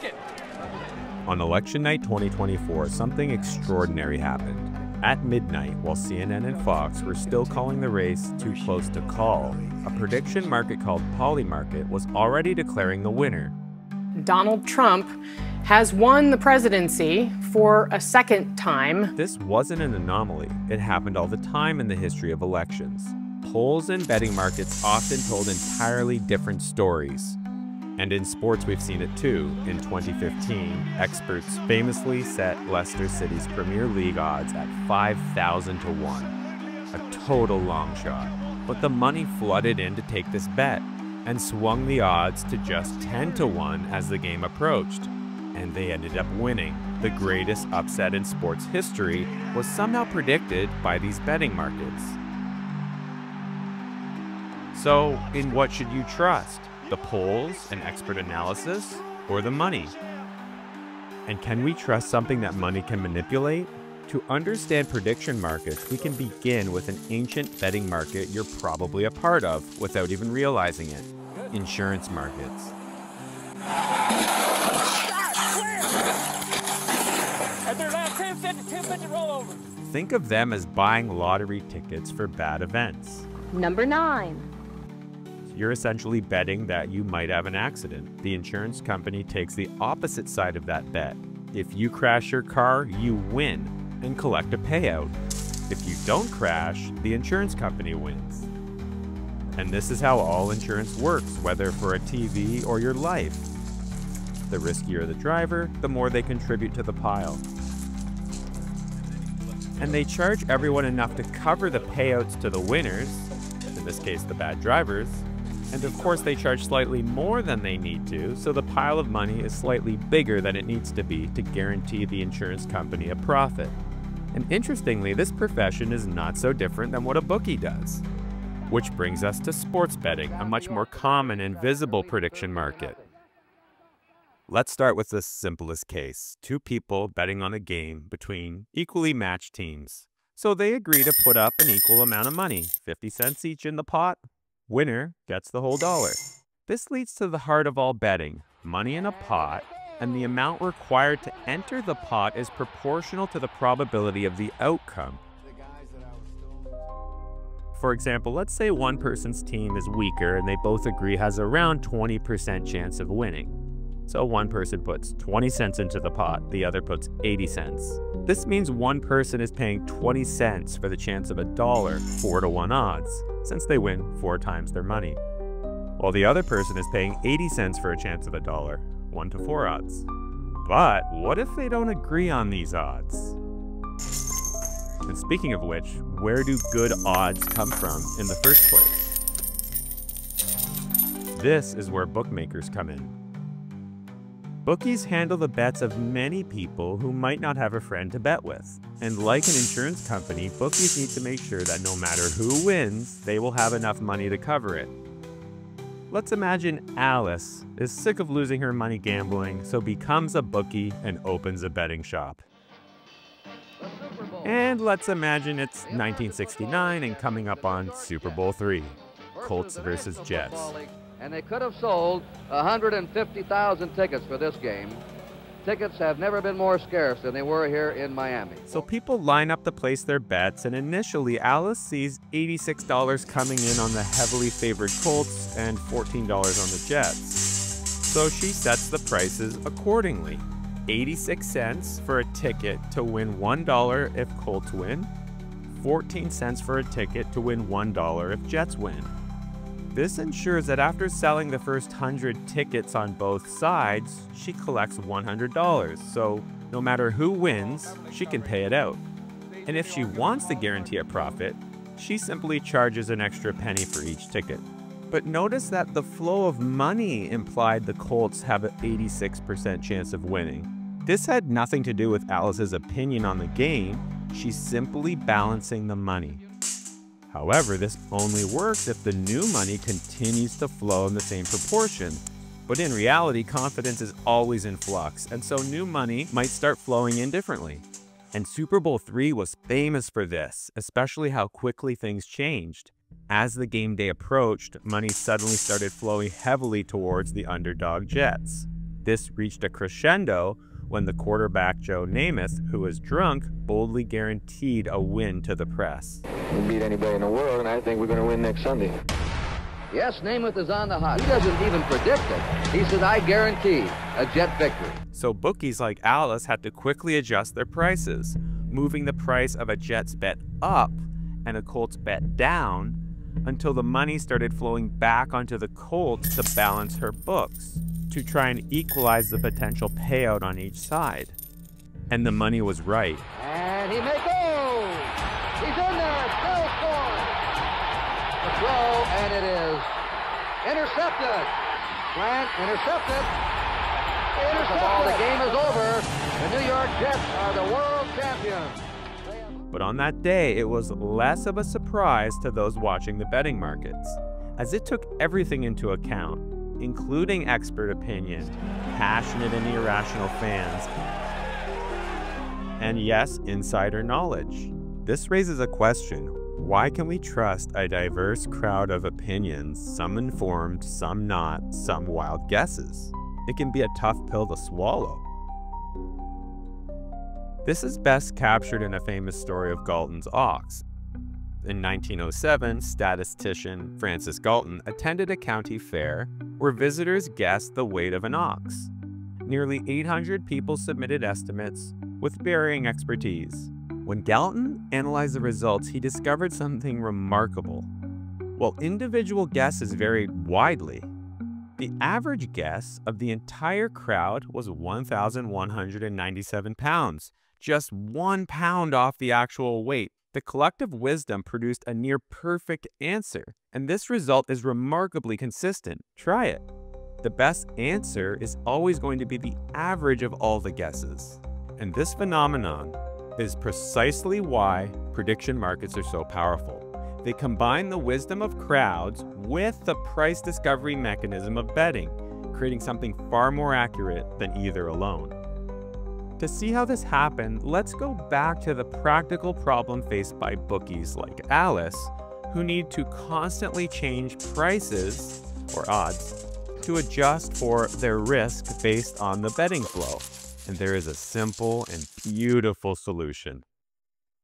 Galton. On election night 2024, something extraordinary happened. At midnight, while CNN and Fox were still calling the race too close to call, a prediction market called Polymarket was already declaring the winner. Donald Trump has won the presidency for a second time. This wasn't an anomaly. It happened all the time in the history of elections. Polls and betting markets often told entirely different stories. And in sports, we've seen it too. In 2015, experts famously set Leicester City's Premier League odds at 5,000 to 1, a total long shot. But the money flooded in to take this bet and swung the odds to just 10 to 1 as the game approached. And they ended up winning. The greatest upset in sports history was somehow predicted by these betting markets. So, in what should you trust? The polls and expert analysis, or the money? And can we trust something that money can manipulate? To understand prediction markets, we can begin with an ancient betting market you're probably a part of without even realizing it: insurance markets. Think of them as buying lottery tickets for bad events. Number 9. You're essentially betting that you might have an accident. The insurance company takes the opposite side of that bet. If you crash your car, you win and collect a payout. If you don't crash, the insurance company wins. And this is how all insurance works, whether for a TV or your life. The riskier the driver, the more they contribute to the pile. And they charge everyone enough to cover the payouts to the winners, in this case the bad drivers, and of course they charge slightly more than they need to, so the pile of money is slightly bigger than it needs to be to guarantee the insurance company a profit. And interestingly, this profession is not so different than what a bookie does. Which brings us to sports betting, a much more common and visible prediction market. Let's start with the simplest case: two people betting on a game between equally matched teams. So they agree to put up an equal amount of money, 50 cents each in the pot. Winner gets the whole dollar. This leads to the heart of all betting: money in a pot, and the amount required to enter the pot is proportional to the probability of the outcome. For example, let's say one person's team is weaker and they both agree has around 20% chance of winning. So one person puts 20 cents into the pot, the other puts 80 cents. This means one person is paying 20 cents for the chance of a dollar, 4-to-1 odds, since they win 4 times their money, while the other person is paying 80 cents for a chance of a dollar, 1-to-4 odds. But what if they don't agree on these odds? And speaking of which, where do good odds come from in the first place? This is where bookmakers come in. Bookies handle the bets of many people who might not have a friend to bet with. And like an insurance company, bookies need to make sure that no matter who wins, they will have enough money to cover it. Let's imagine Alice is sick of losing her money gambling, so becomes a bookie and opens a betting shop. And let's imagine it's 1969 and coming up on Super Bowl III, Colts versus Jets. And they could have sold 150,000 tickets for this game. Tickets have never been more scarce than they were here in Miami. So people line up to place their bets, and initially Alice sees $86 coming in on the heavily favored Colts and $14 on the Jets. So she sets the prices accordingly: 86 cents for a ticket to win $1 if Colts win, 14 cents for a ticket to win $1 if Jets win. This ensures that after selling the first 100 tickets on both sides, she collects $100, so no matter who wins, she can pay it out. And if she wants to guarantee a profit, she simply charges an extra penny for each ticket. But notice that the flow of money implied the Colts have an 86% chance of winning. This had nothing to do with Alice's opinion on the game. She's simply balancing the money. However, this only works if the new money continues to flow in the same proportion. But in reality, confidence is always in flux, and so new money might start flowing in differently. And Super Bowl III was famous for this, especially how quickly things changed. As the game day approached, money suddenly started flowing heavily towards the underdog Jets. This reached a crescendo when the quarterback Joe Namath, who was drunk, boldly guaranteed a win to the press. We beat anybody in the world, and I think we're going to win next Sunday. Yes, Namath is on the hot. He doesn't even predict it. He said, I guarantee a Jet victory. So bookies like Alice had to quickly adjust their prices, moving the price of a Jets bet up and a Colts bet down until the money started flowing back onto the Colts to balance her books, to try and equalize the potential payout on each side. And the money was right. And he may go! He's in there! Bill scores! The throw, and it is intercepted! Grant intercepted! Intercepted! The game is over. The New York Jets are the world champions. But on that day, it was less of a surprise to those watching the betting markets, as it took everything into account, including expert opinion, passionate and irrational fans, and yes, insider knowledge. This raises a question: why can we trust a diverse crowd of opinions, some informed, some not, some wild guesses? It can be a tough pill to swallow. This is best captured in a famous story of Galton's ox. In 1907, statistician Francis Galton attended a county fair where visitors guessed the weight of an ox. Nearly 800 people submitted estimates with varying expertise. When Galton analyzed the results, he discovered something remarkable. While individual guesses varied widely, the average guess of the entire crowd was 1,197 pounds, just 1 pound off the actual weight. The collective wisdom produced a near-perfect answer, and this result is remarkably consistent. Try it. The best answer is always going to be the average of all the guesses. And this phenomenon is precisely why prediction markets are so powerful. They combine the wisdom of crowds with the price discovery mechanism of betting, creating something far more accurate than either alone. To see how this happened, let's go back to the practical problem faced by bookies like Alice, who need to constantly change prices, or odds, to adjust for their risk based on the betting flow. And there is a simple and beautiful solution.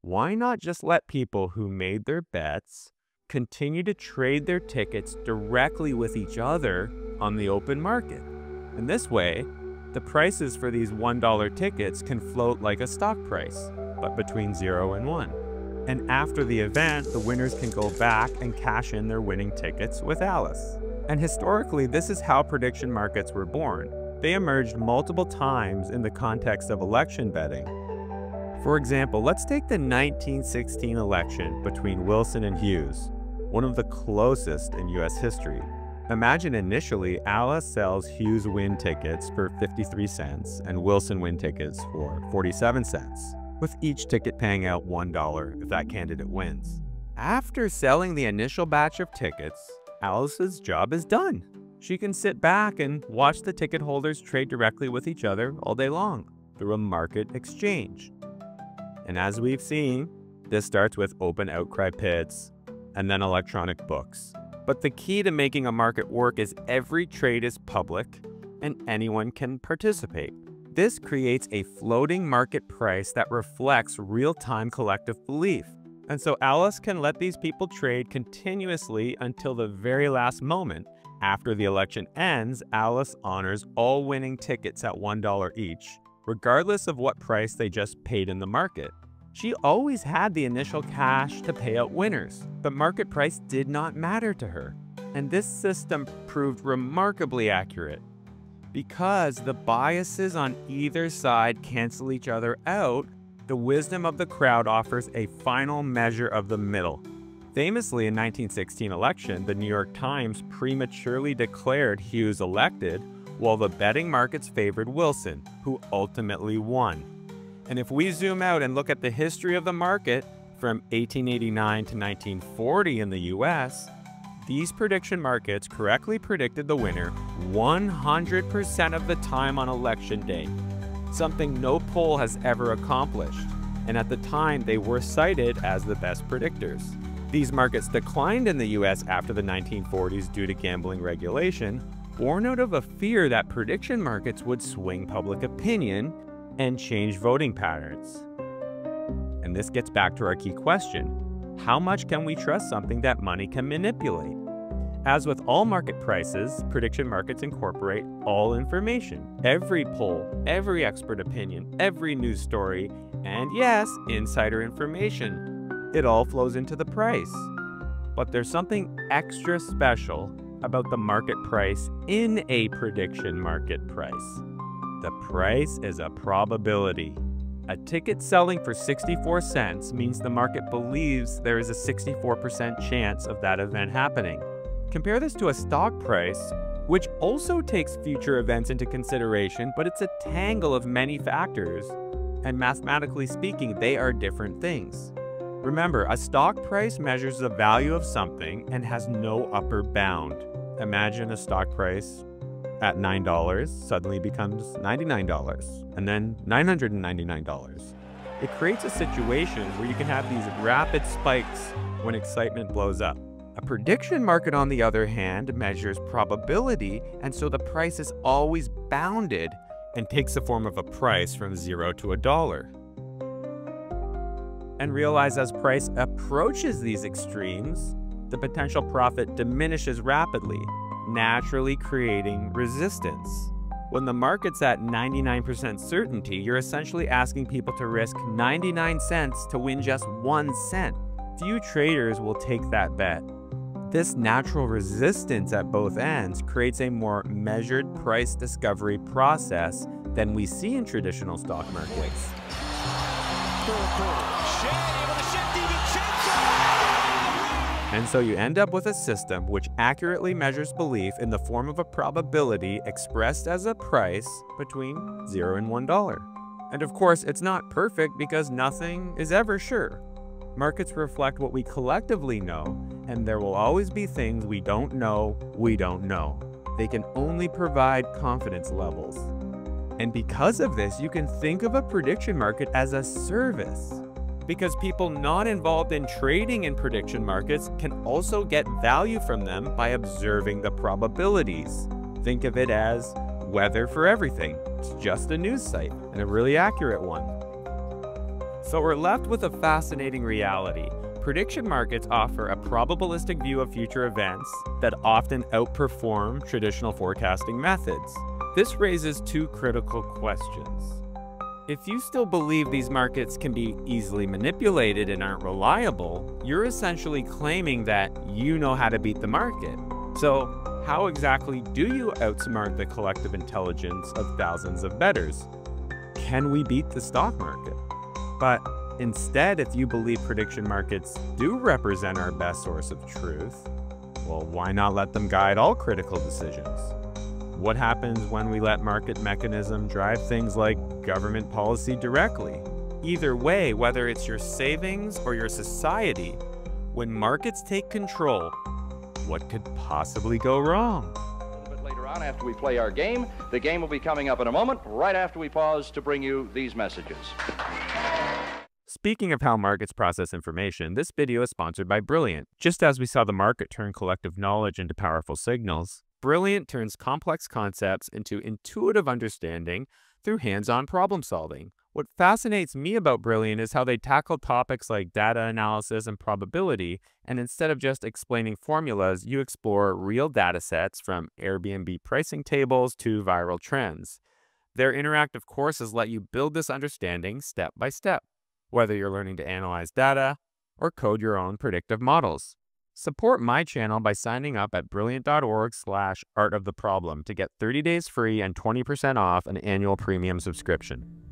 Why not just let people who made their bets continue to trade their tickets directly with each other on the open market? In this way, the prices for these $1 tickets can float like a stock price, but between 0 and 1. And after the event, the winners can go back and cash in their winning tickets with Alice. And historically, this is how prediction markets were born. They emerged multiple times in the context of election betting. For example, let's take the 1916 election between Wilson and Hughes, one of the closest in US history. Imagine initially Alice sells Hughes win tickets for 53 cents and Wilson win tickets for 47 cents, with each ticket paying out $1 if that candidate wins. After selling the initial batch of tickets, Alice's job is done. She can sit back and watch the ticket holders trade directly with each other all day long through a market exchange. And as we've seen, this starts with open outcry pits and then electronic books. But the key to making a market work is every trade is public and anyone can participate. This creates a floating market price that reflects real-time collective belief. And so Alice can let these people trade continuously until the very last moment. After the election ends, Alice honors all winning tickets at $1 each, regardless of what price they just paid in the market. She always had the initial cash to pay out winners, but market price did not matter to her. And this system proved remarkably accurate because the biases on either side cancel each other out. The wisdom of the crowd offers a final measure of the middle. Famously, in 1916 election, the New York Times prematurely declared Hughes elected, while the betting markets favored Wilson, who ultimately won. And if we zoom out and look at the history of the market from 1889 to 1940 in the US, these prediction markets correctly predicted the winner 100% of the time on election day, something no poll has ever accomplished. And at the time, they were cited as the best predictors. These markets declined in the US after the 1940s due to gambling regulation, born out of a fear that prediction markets would swing public opinion and change voting patterns. And this gets back to our key question: how much can we trust something that money can manipulate? As with all market prices, prediction markets incorporate all information, every poll, every expert opinion, every news story, and yes, insider information. It all flows into the price. But there's something extra special about the market price in a prediction market price. The price is a probability. A ticket selling for 64 cents means the market believes there is a 64% chance of that event happening. Compare this to a stock price, which also takes future events into consideration, but it's a tangle of many factors, and mathematically speaking, they are different things. Remember, a stock price measures the value of something and has no upper bound. Imagine a stock price at $9 suddenly becomes $99, and then $999. It creates a situation where you can have these rapid spikes when excitement blows up. A prediction market, on the other hand, measures probability, and so the price is always bounded and takes the form of a price from $0 to $1. And realize, as price approaches these extremes, the potential profit diminishes rapidly, naturally creating resistance. When the market's at 99% certainty, you're essentially asking people to risk 99 cents to win just 1 cent. Few traders will take that bet. This natural resistance at both ends creates a more measured price discovery process than we see in traditional stock markets. And so you end up with a system which accurately measures belief in the form of a probability expressed as a price between $0 and $1. And of course, it's not perfect because nothing is ever sure. Markets reflect what we collectively know, and there will always be things we don't know They can only provide confidence levels. And because of this, you can think of a prediction market as a service, because people not involved in trading in prediction markets can also get value from them by observing the probabilities. Think of it as weather for everything. It's just a news site, and a really accurate one. So we're left with a fascinating reality. Prediction markets offer a probabilistic view of future events that often outperform traditional forecasting methods. This raises two critical questions. If you still believe these markets can be easily manipulated and aren't reliable, you're essentially claiming that you know how to beat the market. So how exactly do you outsmart the collective intelligence of thousands of bettors? Can we beat the stock market? But instead, if you believe prediction markets do represent our best source of truth, well, why not let them guide all critical decisions? What happens when we let market mechanism drive things like government policy directly? Either way, whether it's your savings or your society, when markets take control, what could possibly go wrong? A little bit later on, after we play our game, the game will be coming up in a moment, right after we pause to bring you these messages. Speaking of how markets process information, this video is sponsored by Brilliant. Just as we saw the market turn collective knowledge into powerful signals, Brilliant turns complex concepts into intuitive understanding through hands-on problem solving. What fascinates me about Brilliant is how they tackle topics like data analysis and probability, and instead of just explaining formulas, you explore real data sets, from Airbnb pricing tables to viral trends. Their interactive courses let you build this understanding step by step, whether you're learning to analyze data or code your own predictive models. Support my channel by signing up at brilliant.org/artoftheproblem to get 30 days free and 20% off an annual premium subscription.